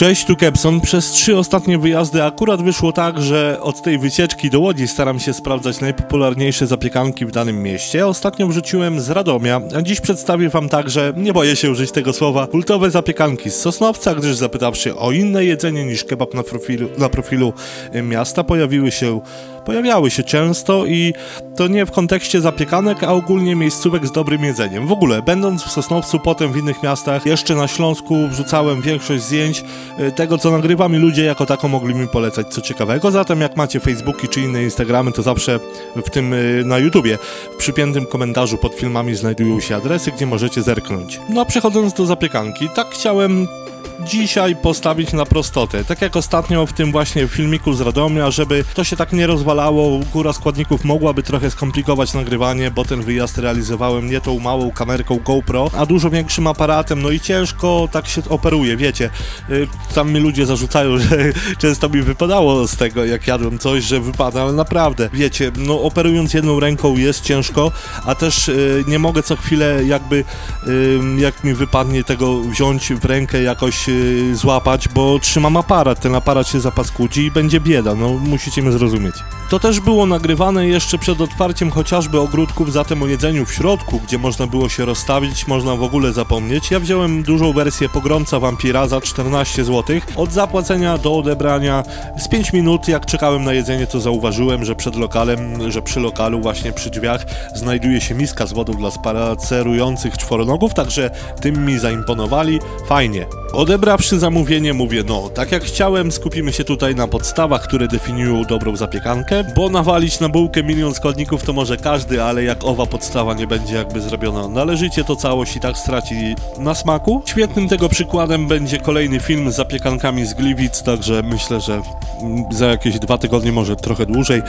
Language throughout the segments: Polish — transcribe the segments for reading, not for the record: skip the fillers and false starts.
Cześć, tu Kebson. Przez 3 ostatnie wyjazdy akurat wyszło tak, że od tej wycieczki do Łodzi staram się sprawdzać najpopularniejsze zapiekanki w danym mieście. Ostatnio wrzuciłem z Radomia, a dziś przedstawię wam także, nie boję się użyć tego słowa, kultowe zapiekanki z Sosnowca, gdyż zapytawszy o inne jedzenie niż kebab na profilu miasta pojawiały się często i to nie w kontekście zapiekanek, a ogólnie miejscówek z dobrym jedzeniem. W ogóle, będąc w Sosnowcu, potem w innych miastach, jeszcze na Śląsku wrzucałem większość zdjęć tego, co nagrywam i ludzie jako tako mogli mi polecać co ciekawego. Zatem jak macie Facebooki czy inne Instagramy, to zawsze w tym na YouTubie w przypiętym komentarzu pod filmami znajdują się adresy, gdzie możecie zerknąć. No a przechodząc do zapiekanki, tak chciałem dzisiaj postawić na prostotę, tak jak ostatnio w tym właśnie filmiku z Radomia, żeby to się tak nie rozwalało, góra składników mogłaby trochę skomplikować nagrywanie, bo ten wyjazd realizowałem nie tą małą kamerką GoPro, a dużo większym aparatem, no i ciężko tak się operuje, wiecie, tam mi ludzie zarzucają, że często mi wypadało z tego, jak jadłem coś, że wypada, ale naprawdę, wiecie, no operując jedną ręką jest ciężko, a też nie mogę co chwilę jakby, jak mi wypadnie tego wziąć w rękę jakoś złapać, bo trzymam aparat, ten aparat się zapaskudzi i będzie bieda, no musicie mnie zrozumieć. To też było nagrywane jeszcze przed otwarciem chociażby ogródków, zatem o jedzeniu w środku, gdzie można było się rozstawić, można w ogóle zapomnieć. Ja wziąłem dużą wersję Pogromca Wampira za 14 zł. Od zapłacenia do odebrania z 5 minut, jak czekałem na jedzenie, to zauważyłem, że przy lokalu, właśnie przy drzwiach, znajduje się miska z wodą dla spacerujących czworonogów, także tym mi zaimponowali, fajnie. Odebrawszy zamówienie mówię, no, tak jak chciałem, skupimy się tutaj na podstawach, które definiują dobrą zapiekankę, bo nawalić na bułkę milion składników to może każdy, ale jak owa podstawa nie będzie jakby zrobiona należycie, to całość i tak straci na smaku. Świetnym tego przykładem będzie kolejny film z zapiekankami z Gliwic, także myślę, że za jakieś 2 tygodnie, może trochę dłużej,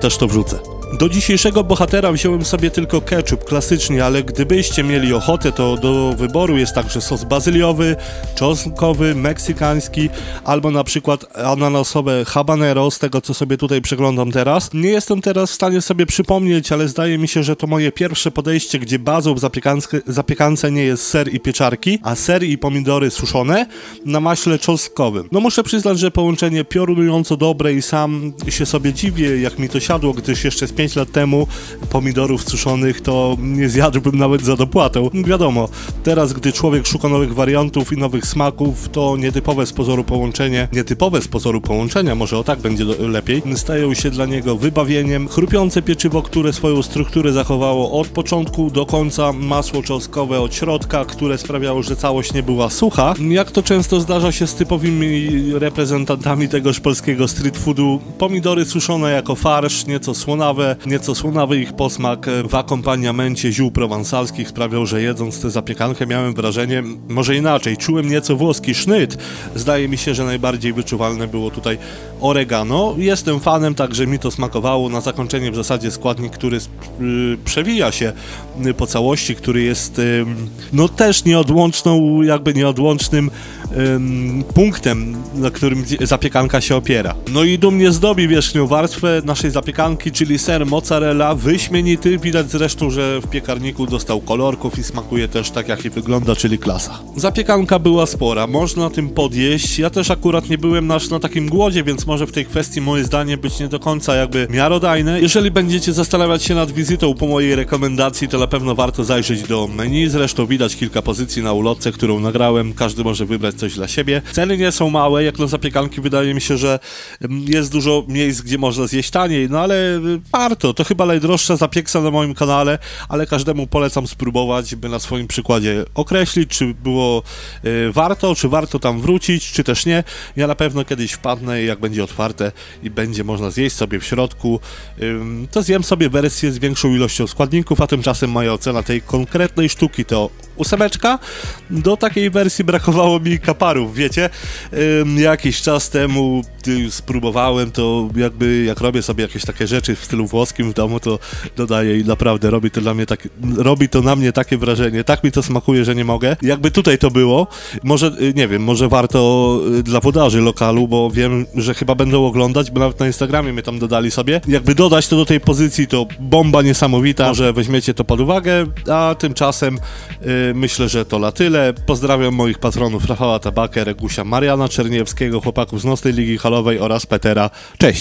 też to wrzucę. Do dzisiejszego bohatera wziąłem sobie tylko ketchup, klasycznie, ale gdybyście mieli ochotę, to do wyboru jest także sos bazyliowy, czosnkowy, meksykański, albo na przykład ananasowe habanero, z tego co sobie tutaj przeglądam teraz. Nie jestem teraz w stanie sobie przypomnieć, ale zdaje mi się, że to moje pierwsze podejście, gdzie bazą w zapiekance nie jest ser i pieczarki, a ser i pomidory suszone na maśle czosnkowym. No muszę przyznać, że połączenie piorunująco dobre i sam się sobie dziwię, jak mi to siadło, gdyż jeszcze z 5 lat temu pomidorów suszonych to nie zjadłbym nawet za dopłatę. Wiadomo, teraz gdy człowiek szuka nowych wariantów i nowych smaków, to nietypowe z pozoru połączenia, może o tak będzie lepiej, stają się dla niego wybawieniem. Chrupiące pieczywo, które swoją strukturę zachowało od początku do końca, masło czosnkowe od środka, które sprawiało, że całość nie była sucha. Jak to często zdarza się z typowymi reprezentantami tegoż polskiego street foodu, pomidory suszone jako farsz, nieco słonawy ich posmak w akompaniamencie ziół prowansalskich sprawiał, że jedząc tę zapiekankę miałem wrażenie, może inaczej, czułem nieco włoski sznyt. Zdaje mi się, że najbardziej wyczuwalne było tutaj oregano. Jestem fanem, także mi to smakowało. Na zakończenie w zasadzie składnik, który przewija się po całości, który jest no też nieodłącznym punktem, na którym zapiekanka się opiera. No i dumnie zdobi wierzchnią warstwę naszej zapiekanki, czyli ser mozzarella, wyśmienity. Widać zresztą, że w piekarniku dostał kolorków i smakuje też tak, jak i wygląda, czyli klasa. Zapiekanka była spora, można tym podjeść. Ja też akurat nie byłem na takim głodzie, więc może w tej kwestii moje zdanie być nie do końca jakby miarodajne. Jeżeli będziecie zastanawiać się nad wizytą po mojej rekomendacji, to na pewno warto zajrzeć do menu. Zresztą widać kilka pozycji na ulotce, którą nagrałem. Każdy może wybrać coś dla siebie. Ceny nie są małe, jak na zapiekanki wydaje mi się, że jest dużo miejsc, gdzie można zjeść taniej, no ale warto. To chyba najdroższa zapieksa na moim kanale, ale każdemu polecam spróbować, by na swoim przykładzie określić, czy było warto, czy warto tam wrócić, czy też nie. Ja na pewno kiedyś wpadnę, jak będzie otwarte i będzie można zjeść sobie w środku, to zjem sobie wersję z większą ilością składników, a tymczasem moja ocena tej konkretnej sztuki to 8. Do takiej wersji brakowało mi kaparów, wiecie? Jakiś czas temu spróbowałem to, jakby jak robię sobie jakieś takie rzeczy w stylu włoskim w domu to dodaję i naprawdę robi to dla mnie tak, robi to na mnie takie wrażenie, tak mi to smakuje, że nie mogę. Jakby tutaj to było, może, nie wiem, może warto dla podaży lokalu, bo wiem, że chyba będą oglądać, bo nawet na Instagramie mnie tam dodali sobie. Jakby dodać to do tej pozycji, to bomba niesamowita, może weźmiecie to pod uwagę, a tymczasem myślę, że to na tyle. Pozdrawiam moich patronów Rafała Tabakę, Regusia Mariana Czerniewskiego, chłopaków z Nocnej Ligi Halowej oraz Petera. Cześć!